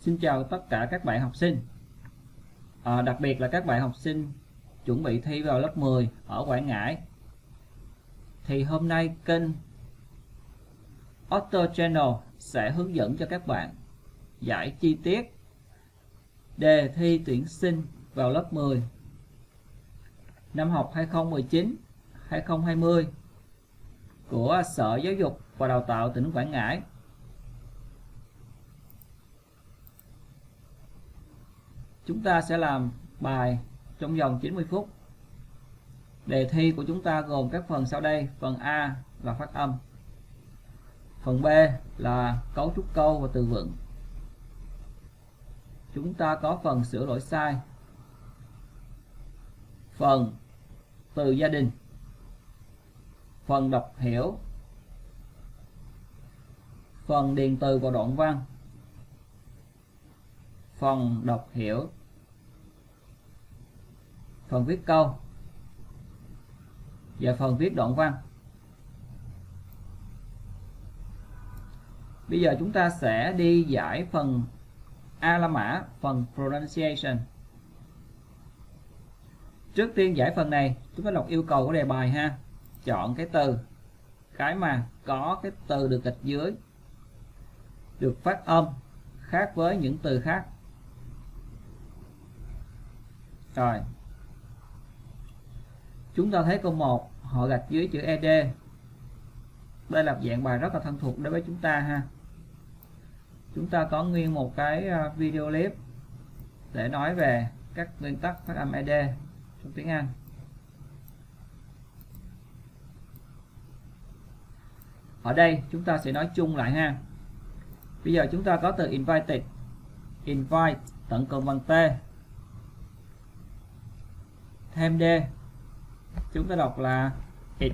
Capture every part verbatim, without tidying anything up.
Xin chào tất cả các bạn học sinh, à, đặc biệt là các bạn học sinh chuẩn bị thi vào lớp mười ở Quảng Ngãi. Thì hôm nay kênh Otto Channel sẽ hướng dẫn cho các bạn giải chi tiết đề thi tuyển sinh vào lớp mười năm học hai không một chín hai không hai không của Sở Giáo dục và Đào tạo tỉnh Quảng Ngãi. Chúng ta sẽ làm bài trong vòng chín mươi phút. Đề thi của chúng ta gồm các phần sau đây. Phần A là phát âm, phần B là cấu trúc câu và từ vựng. Chúng ta có phần sửa lỗi sai, phần từ gia đình, phần đọc hiểu, phần điền từ và đoạn văn, phần đọc hiểu, phần viết câu và phần viết đoạn văn. Bây giờ chúng ta sẽ đi giải phần A la mã, phần pronunciation. Trước tiên giải phần này, chúng ta đọc yêu cầu của đề bài ha. Chọn cái từ, cái mà có cái từ được gạch dưới, được phát âm khác với những từ khác. Rồi, chúng ta thấy câu một, họ gạch dưới chữ ed. Đây là dạng bài rất là thân thuộc đối với chúng ta ha. Chúng ta có nguyên một cái video clip để nói về các nguyên tắc phát âm ed trong tiếng Anh. Ở đây chúng ta sẽ nói chung lại ha. Bây giờ chúng ta có từ invited, invite tận cùng bằng t, thêm d, chúng ta đọc là it.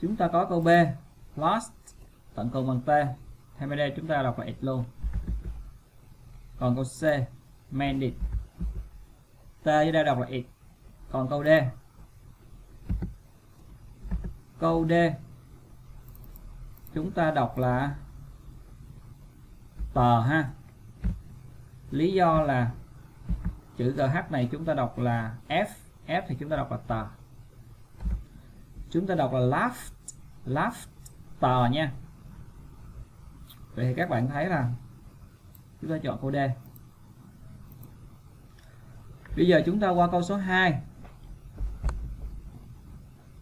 Chúng ta có câu b, last tận cùng bằng t, thêm d, chúng ta đọc là it luôn. Còn câu c, mandate, t dưới đây đọc là it. Còn câu d, câu d chúng ta đọc là tờ ha. Lý do là chữ gh này chúng ta đọc là f, f thì chúng ta đọc là tờ. Chúng ta đọc là laugh, laugh tờ nha. Vậy thì các bạn thấy là chúng ta chọn câu D. Bây giờ chúng ta qua câu số hai.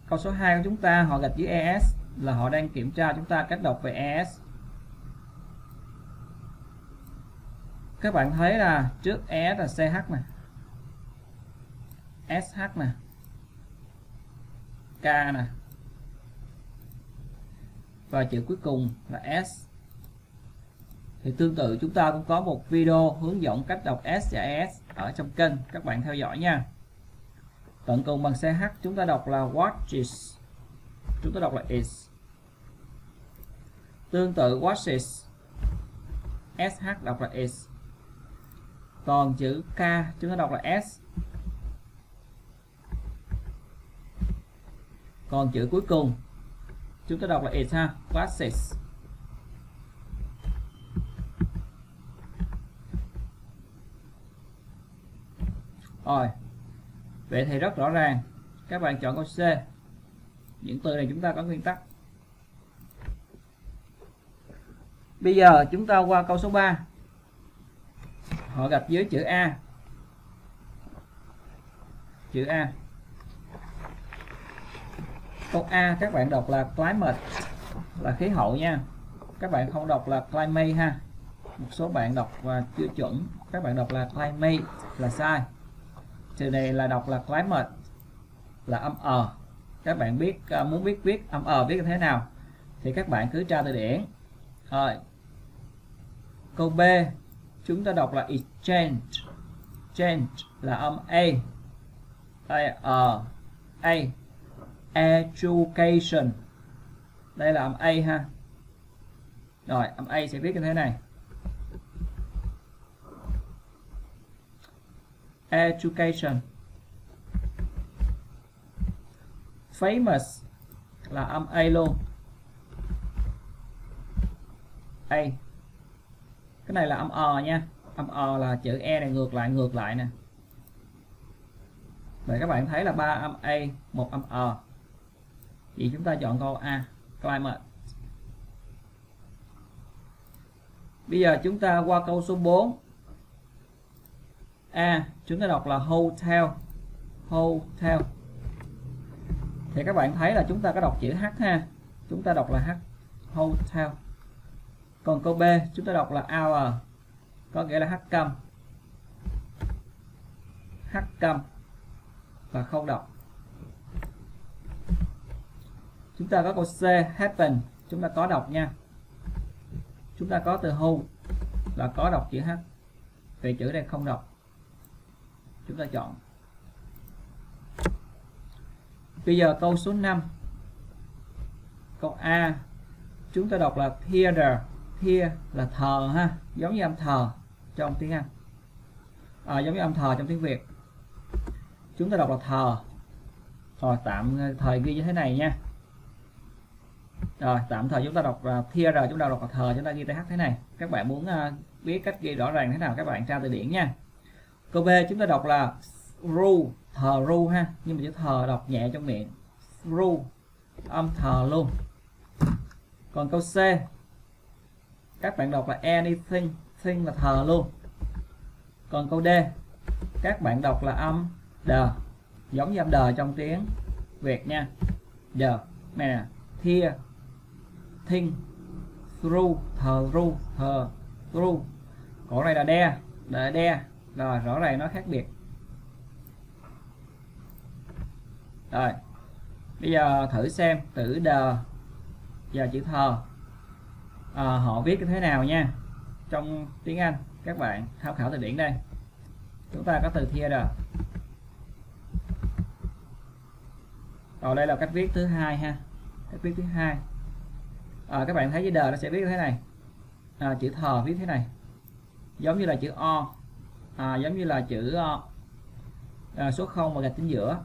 Câu số hai của chúng ta họ gạch dưới es, là họ đang kiểm tra chúng ta cách đọc về es. Các bạn thấy là trước es là ch nè, sh nè, k nè, và chữ cuối cùng là s. Thì tương tự chúng ta cũng có một video hướng dẫn cách đọc s và es ở trong kênh, các bạn theo dõi nha. Tận cùng bằng ch chúng ta đọc là watches, chúng ta đọc là is. Tương tự watches, sh đọc là is. Còn chữ k chúng ta đọc là s. Còn chữ cuối cùng chúng ta đọc là is ha, watches. Rồi, vậy thì rất rõ ràng. Các bạn chọn câu C. Những từ này chúng ta có nguyên tắc. Bây giờ chúng ta qua câu số ba. Họ gạch dưới chữ A. Chữ A. Câu A các bạn đọc là climate, là khí hậu nha. Các bạn không đọc là climate ha. Một số bạn đọc và chưa chuẩn, các bạn đọc là climate là sai. Từ này là đọc là climate, là âm ờ. Các bạn biết muốn biết viết âm ờ viết như thế nào thì các bạn cứ tra từ điển. Rồi, câu B chúng ta đọc là exchange, change là âm a, đây ờ a. Education, đây là âm a ha. Rồi, âm a sẽ viết như thế này, education. Famous là âm a luôn, a. Cái này là âm ờ nha, âm ờ là chữ e này ngược lại ngược lại nè. Vậy các bạn thấy là ba âm a, một âm ờ. Vậy chúng ta chọn câu A, climate. Bây giờ chúng ta qua câu số bốn. A, chúng ta đọc là hotel, hotel. Thì các bạn thấy là chúng ta có đọc chữ H ha. Chúng ta đọc là H, hotel. Còn câu B chúng ta đọc là hour, có nghĩa là H câm, H câm và không đọc. Chúng ta có câu C, happen, chúng ta có đọc nha. Chúng ta có từ who là có đọc chữ H. Về chữ này không đọc. Chúng ta chọn. Bây giờ câu số năm. Câu A chúng ta đọc là theater. Thea là thờ ha, giống như âm thờ trong tiếng Anh. À, giống như âm thờ trong tiếng Việt. Chúng ta đọc là thờ. Rồi tạm thời ghi như thế này nha. Rồi tạm thời chúng ta đọc là theater, chúng ta đọc là thờ, chúng ta ghi th thế này. Các bạn muốn biết cách ghi rõ ràng thế nào các bạn tra từ điển nha. Câu B chúng ta đọc là ru, thờ ru ha, nhưng mà chữ thờ đọc nhẹ trong miệng, ru âm thờ luôn. Còn câu C các bạn đọc là anything, thing là thờ luôn. Còn câu D các bạn đọc là âm đờ, giống như âm đờ trong tiếng Việt nha. Giờ này nè, here, thing, through, thờ ru, thờ ru. Còn này là đe, đe đe. Rồi rõ ràng nó khác biệt. Rồi bây giờ thử xem từ đờ giờ chữ thờ à, họ viết như thế nào nha. Trong tiếng Anh các bạn tham khảo từ điển đây. Chúng ta có từ theater. Rồi đây là cách viết thứ hai ha. Cách viết thứ hai à, các bạn thấy chữ đờ nó sẽ viết như thế này à, chữ thờ viết thế này. Giống như là chữ o à, giống như là chữ à, số không và gạch chính giữa.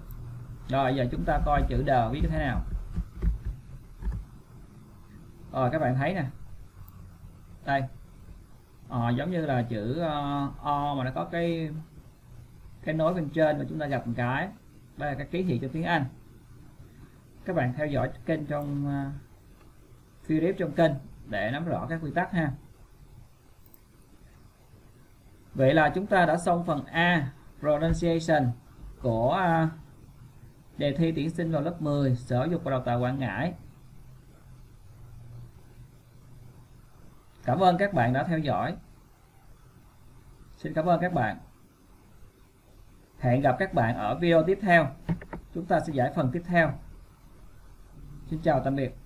Rồi giờ chúng ta coi chữ đờ viết như thế nào. Rồi các bạn thấy nè. Đây à, giống như là chữ uh, O mà nó có cái cái nối bên trên mà chúng ta gặp một cái. Đây là cái ký hiệu cho tiếng Anh. Các bạn theo dõi kênh trong uh, clip trong kênh để nắm rõ các quy tắc ha. Vậy là chúng ta đã xong phần A, pronunciation của uh, đề thi tuyển sinh vào lớp mười Sở Giáo dục và Đào tạo Quảng Ngãi. Cảm ơn các bạn đã theo dõi. Xin cảm ơn các bạn. Hẹn gặp các bạn ở video tiếp theo. Chúng ta sẽ giải phần tiếp theo. Xin chào tạm biệt.